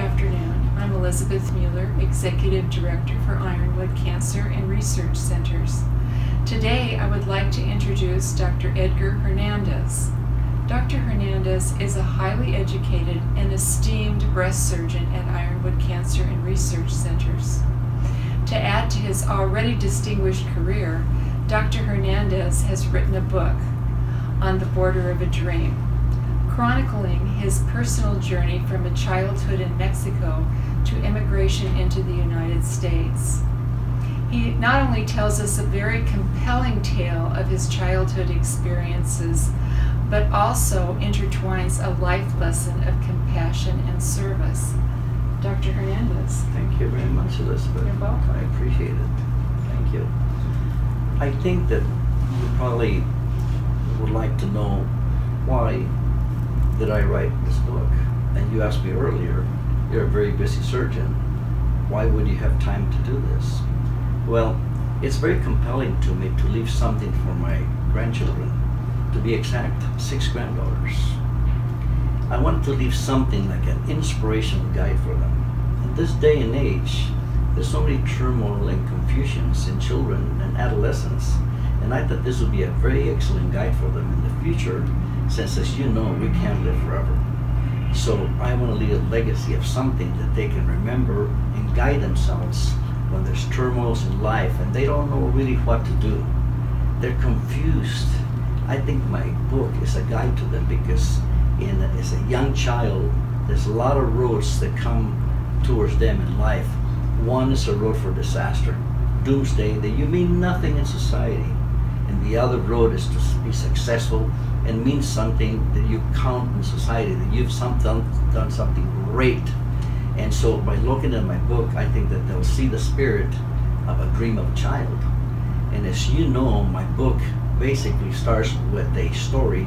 afternoon. I'm Elizabeth Mueller, Executive Director for Ironwood Cancer and Research Centers. Today, I would like to introduce Dr. Edgar Hernandez. Dr. Hernandez is a highly educated and esteemed breast surgeon at Ironwood Cancer and Research Centers. To add to his already distinguished career, Dr. Hernandez has written a book, On the Border of a Dream, chronicling his personal journey from a childhood in Mexico to immigration into the United States. He not only tells us a very compelling tale of his childhood experiences, but also intertwines a life lesson of compassion and service. Dr. Hernandez. Thank you very much, Elizabeth. You're welcome. I appreciate it. Thank you. I think that you probably would like to know why did I write this book. And you asked me earlier, you're a very busy surgeon. Why would you have time to do this? Well, it's very compelling to me to leave something for my grandchildren. To be exact, 6 granddaughters. I want to leave something like an inspirational guide for them. In this day and age, there's so many turmoil and confusions in children and adolescents, and I thought this would be a very excellent guide for them in the future, since, as you know, we can't live forever. So I want to leave a legacy of something that they can remember and guide themselves when there's turmoils in life and they don't know really what to do. They're confused. I think my book is a guide to them, because as a young child, there's a lot of roads that come towards them in life. One is a road for disaster, doomsday, that you mean nothing in society. And the other road is to be successful and mean something, that you count in society, that you've done something great. And so by looking at my book, I think that they'll see the spirit of a dream of a child. And as you know, my book basically starts with a story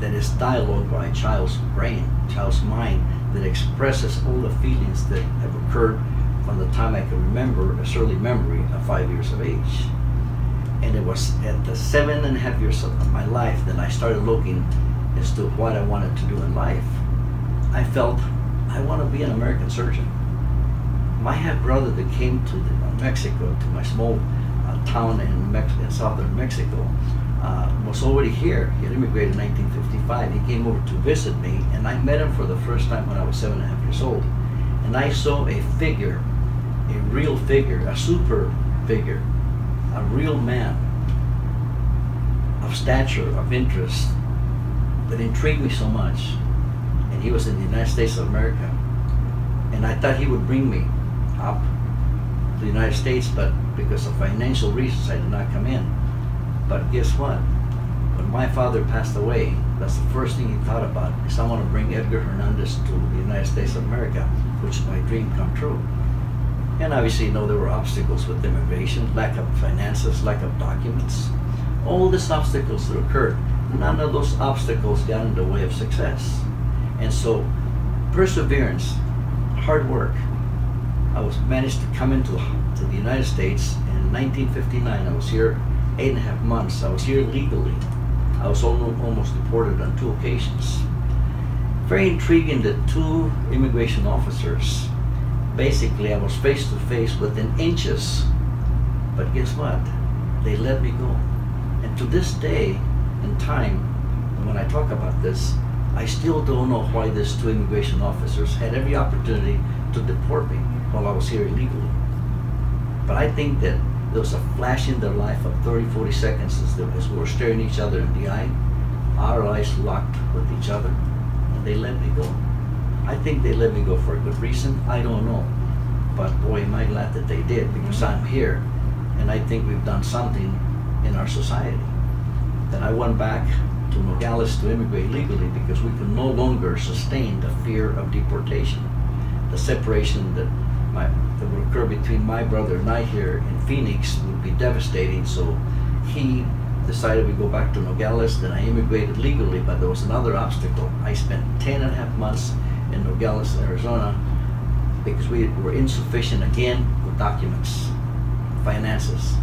that is dialogue by a child's brain, a child's mind, that expresses all the feelings that have occurred from the time I can remember, a surly memory of 5 years of age. And it was at the 7.5 years of my life that I started looking as to what I wanted to do in life. I felt I want to be an American surgeon. My half-brother that came to Mexico, to my small town in southern Mexico, was already here. He had immigrated in 1955. He came over to visit me, and I met him for the first time when I was 7.5 years old. And I saw a figure, a real figure, a super figure, a real man of stature, of interest, that intrigued me so much. And he was in the United States of America. And I thought he would bring me up to the United States, but because of financial reasons, I did not come in. But guess what? When my father passed away, that's the first thing he thought about, is I want to bring Edgar Hernandez to the United States of America, which is my dream come true. And obviously, you know, there were obstacles with immigration, lack of finances, lack of documents, all these obstacles that occurred. None of those obstacles got in the way of success. And so, perseverance, hard work, I was managed to come to the United States in 1959. I was here 8.5 months. I was here legally. I was almost deported on 2 occasions. Very intriguing that 2 immigration officers, basically I was face to face within inches, but guess what? They let me go. And to this day in time, when I talk about this, I still don't know why these 2 immigration officers had every opportunity to deport me while I was here illegally. But I think that there was a flash in their life of 30, 40 seconds as we were staring each other in the eye, our eyes locked with each other, and they let me go. I think they let me go for a good reason, I don't know. But boy, am I glad that they did, because I'm here, and I think we've done something in our society. Then I went back to Nogales to immigrate legally, because we could no longer sustain the fear of deportation. The separation that would occur between my brother and I here in Phoenix would be devastating, so he decided we go back to Nogales. Then I immigrated legally, but there was another obstacle. I spent 10.5 months in Nogales, Arizona, because we were insufficient again with documents, finances.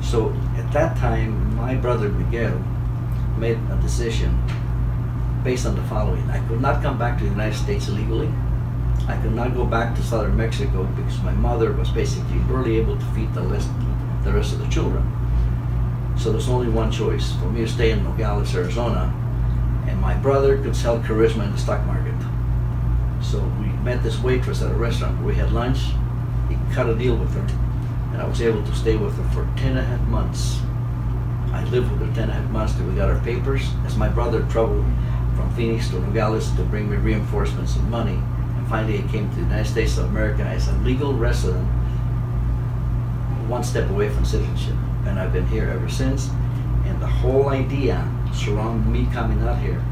So at that time, my brother Miguel made a decision based on the following. I could not come back to the United States illegally. I could not go back to southern Mexico because my mother was basically barely able to feed the rest of the children. So there's only one choice for me to stay in Nogales, Arizona, and my brother could sell charisma in the stock market. So we met this waitress at a restaurant where we had lunch. He cut a deal with her, and I was able to stay with her for 10.5 months. I lived with her 10.5 months till we got our papers, as my brother traveled from Phoenix to Nogales to bring me reinforcements and money. And finally, I came to the United States of America as a legal resident, one step away from citizenship. And I've been here ever since. And the whole idea surrounding me coming out here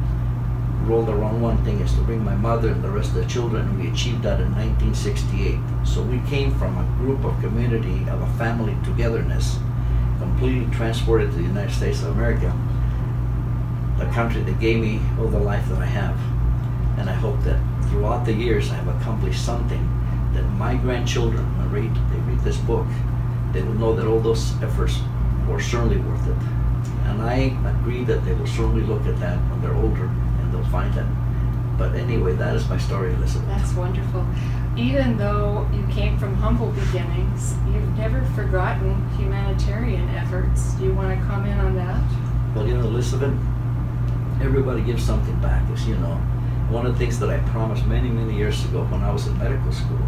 rolled around one thing, is to bring my mother and the rest of the children, and we achieved that in 1968. So we came from a group of community, of a family togetherness, completely transported to the United States of America, the country that gave me all the life that I have. And I hope that throughout the years I have accomplished something that my grandchildren, when they read this book, they will know that all those efforts were certainly worth it. And I agree that they will certainly look at that when they're older and they'll find it. But anyway, that is my story, Elizabeth. That's wonderful. Even though you came from humble beginnings, you've never forgotten humanitarian efforts. Do you want to comment on that? Well, you know, Elizabeth, everybody gives something back, as you know. One of the things that I promised many, many years ago when I was in medical school,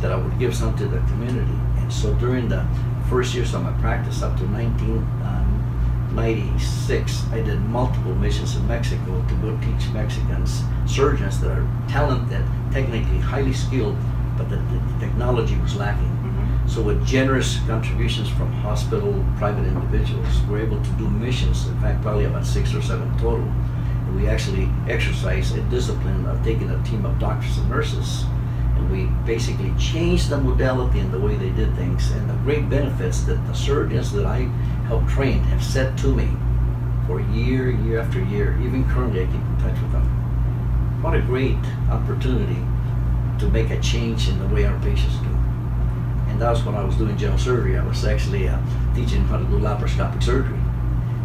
that I would give something to the community. And so during the first years of my practice up to 1996, I did multiple missions in Mexico to go teach Mexican surgeons that are talented, technically highly skilled, but the technology was lacking. Mm-hmm. So with generous contributions from hospital, private individuals, we're able to do missions, in fact probably about 6 or 7 total. And we actually exercise a discipline of taking a team of doctors and nurses, and we basically changed the modality and the way they did things, and the great benefits that the surgeons that I helped train have said to me for year after year. Even currently I keep in touch with them. What a great opportunity to make a change in the way our patients do. And that was when I was doing general surgery. I was actually teaching how to do laparoscopic surgery,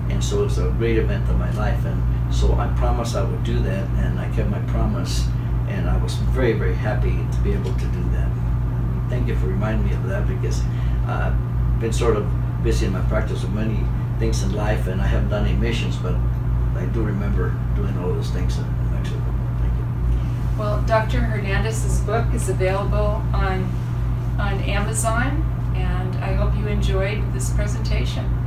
and so it was a great event of my life. And so I promised I would do that, and I kept my promise. And I was very, very happy to be able to do that. Thank you for reminding me of that, because I've been sort of busy in my practice with many things in life, and I haven't done any missions, but I do remember doing all those things in Mexico. Thank you. Well, Dr. Hernandez's book is available on Amazon, and I hope you enjoyed this presentation.